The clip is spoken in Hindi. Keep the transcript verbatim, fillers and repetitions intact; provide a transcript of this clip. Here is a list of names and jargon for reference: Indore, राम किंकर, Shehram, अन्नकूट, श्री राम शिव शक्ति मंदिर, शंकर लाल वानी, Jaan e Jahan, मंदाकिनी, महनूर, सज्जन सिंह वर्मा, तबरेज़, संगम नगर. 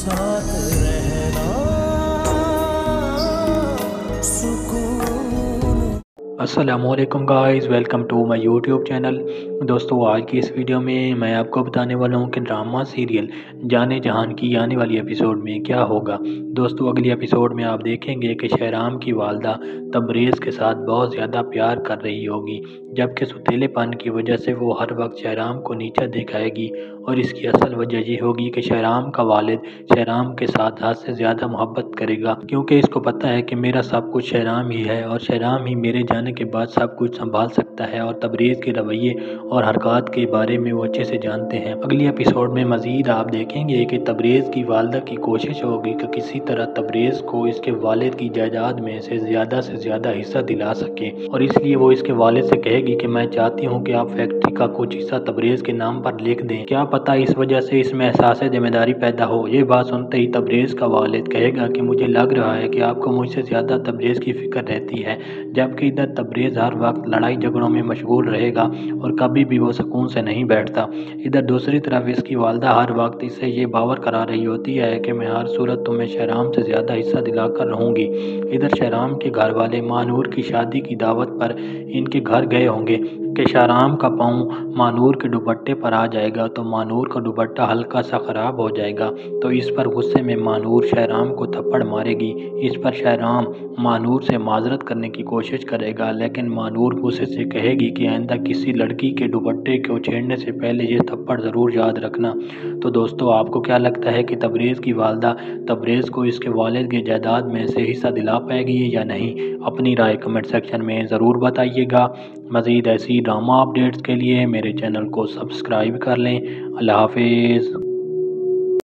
साथ रहना सुकून। अस्सलामुअलैकुम guys, welcome to my YouTube channel. दोस्तों, आज की इस वीडियो में मैं आपको बताने वाला हूँ कि ड्रामा सीरियल जाने जहान की आने वाली एपिसोड में क्या होगा। दोस्तों, अगली एपिसोड में आप देखेंगे कि शहराम की वालदा तबरेज़ के साथ बहुत ज़्यादा प्यार कर रही होगी, जबकि सुतीलेपन की वजह से वो हर वक्त शहराम को नीचा दिखाएगी। और इसकी असल वजह ये होगी कि शहराम का वालिद शहराम के साथ हद से ज़्यादा मोहब्बत करेगा, क्योंकि इसको पता है कि मेरा सब कुछ शहराम ही है और शहराम ही मेरे जाने के बाद सब कुछ संभाल सकता है। और तबरेज़ के रवैये और हरकत के बारे में वो अच्छे से जानते हैं। अगली एपिसोड में मज़ीद आप देखेंगे कि तबरेज़ की वालदा की कोशिश होगी कि किसी तरह तबरेज़ को इसके वालिद की जायदाद में से ज़्यादा से ज़्यादा हिस्सा दिला सके, और इसलिए वो इसके वालिद से कहेगी कि मैं चाहती हूँ कि आप फैक्ट्री का कुछ हिस्सा तबरेज़ के नाम पर लिख दें, क्या पता इस वजह से इसमें एहसास जिम्मेदारी पैदा हो। ये बात सुनते ही तबरेज़ का वालिद कहेगा कि मुझे लग रहा है कि आपको मुझसे ज़्यादा तबरेज़ की फ़िक्र रहती है, जबकि इधर तबरेज़ हर वक्त लड़ाई झगड़ों में मशगूल रहेगा और कभी भी वो सुकून से नहीं बैठता। इधर दूसरी तरफ इसकी वालदा हर वक्त इसे ये बावर करा रही होती है कि मैं हर सूरत तुम्हें शहराम से ज़्यादा हिस्सा दिलाकर रहूँगी। इधर शहराम के घर वाले महनूर की शादी की दावत पर इनके घर गए होंगे कि शहराम का पाँव महनूर के दुपट्टे पर आ जाएगा तो महनूर का दुपट्टा हल्का सा ख़राब हो जाएगा, तो इस पर गुस्से में महनूर शहराम को थप्पड़ मारेगी। इस पर शहराम महनूर से माजरत करने की कोशिश करेगा, लेकिन महनूर गुस्से से कहेगी कि आइंदा किसी लड़की के दुपट्टे को छेड़ने से पहले ये थप्पड़ ज़रूर याद रखना। तो दोस्तों, आपको क्या लगता है कि तबरेज़ की वालदा तबरेज़ को इसके वालिद की जायदाद में से हिस्सा दिला पाएगी या नहीं? अपनी राय कमेंट सेक्शन में ज़रूर बताइएगा। मज़ीद ऐसी ड्रामा अपडेट्स के लिए मेरे चैनल को सब्सक्राइब कर लें। अल्लाह हाफ़िज़।